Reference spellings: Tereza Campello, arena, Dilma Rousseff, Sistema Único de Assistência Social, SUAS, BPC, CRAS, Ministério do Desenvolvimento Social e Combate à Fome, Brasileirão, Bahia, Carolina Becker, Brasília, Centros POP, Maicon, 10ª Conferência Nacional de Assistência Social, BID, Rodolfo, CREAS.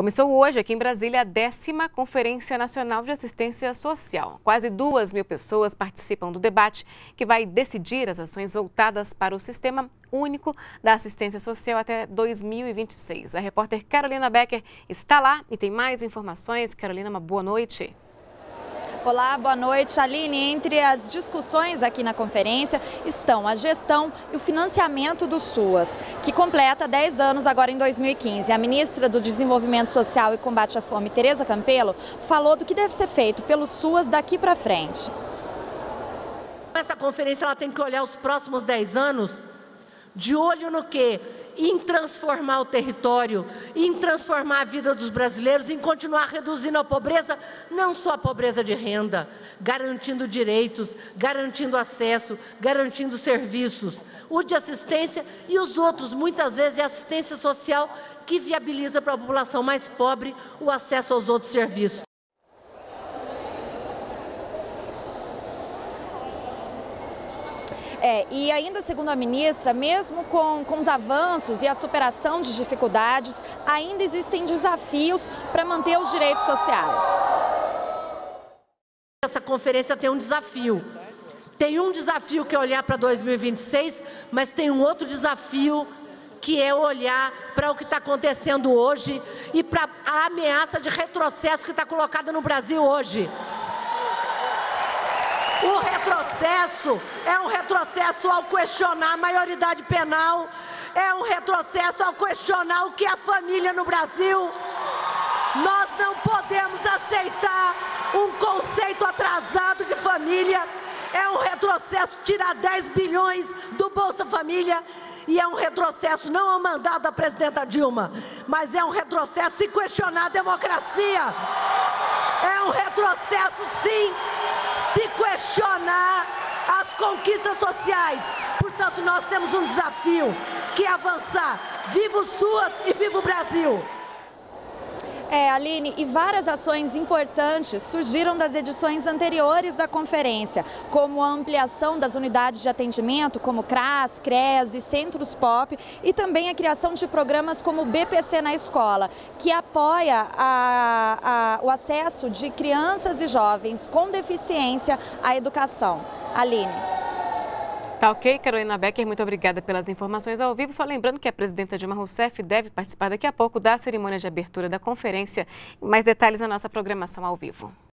Começou hoje aqui em Brasília a 10ª Conferência Nacional de Assistência Social. Quase 2.000 pessoas participam do debate que vai decidir as ações voltadas para o Sistema Único da Assistência Social até 2026. A repórter Carolina Becker está lá e tem mais informações. Carolina, uma boa noite. Olá, boa noite, Aline. Entre as discussões aqui na conferência estão a gestão e o financiamento do SUAS, que completa 10 anos agora em 2015. A ministra do Desenvolvimento Social e Combate à Fome, Tereza Campello, falou do que deve ser feito pelo SUAS daqui para frente. Essa conferência ela tem que olhar os próximos 10 anos de olho no quê? Em transformar o território, em transformar a vida dos brasileiros, em continuar reduzindo a pobreza, não só a pobreza de renda, garantindo direitos, garantindo acesso, garantindo serviços, o de assistência e os outros, muitas vezes é assistência social que viabiliza para a população mais pobre o acesso aos outros serviços. E ainda segundo a ministra, mesmo com os avanços e a superação de dificuldades, ainda existem desafios para manter os direitos sociais. Essa conferência tem um desafio. Tem um desafio que é olhar para 2026, mas tem um outro desafio que é olhar para o que está acontecendo hoje e para a ameaça de retrocesso que está colocada no Brasil hoje. O retrocesso é um retrocesso ao questionar a maioridade penal, é um retrocesso ao questionar o que é a família no Brasil. Nós não podemos aceitar um conceito atrasado de família, é um retrocesso tirar 10 bilhões do Bolsa Família e é um retrocesso não ao mandato da presidenta Dilma, mas é um retrocesso se questionar a democracia. É um retrocesso, sim, se questionar as conquistas sociais. Portanto, nós temos um desafio que é avançar. Viva o SUAS e viva o Brasil! Aline, e várias ações importantes surgiram das edições anteriores da conferência, como a ampliação das unidades de atendimento, como CRAS, CREAS e Centros POP, e também a criação de programas como o BPC na escola, que apoia o acesso de crianças e jovens com deficiência à educação. Aline. Tá ok, Carolina Becker, muito obrigada pelas informações ao vivo. Só lembrando que a presidenta Dilma Rousseff deve participar daqui a pouco da cerimônia de abertura da conferência. Mais detalhes na nossa programação ao vivo.